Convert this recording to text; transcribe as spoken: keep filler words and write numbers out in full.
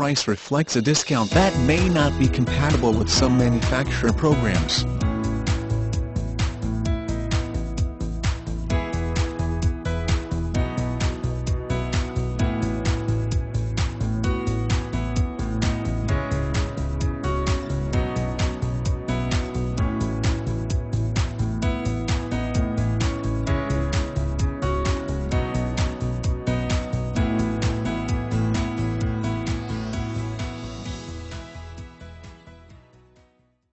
price reflects a discount that may not be compatible with some manufacturer programs.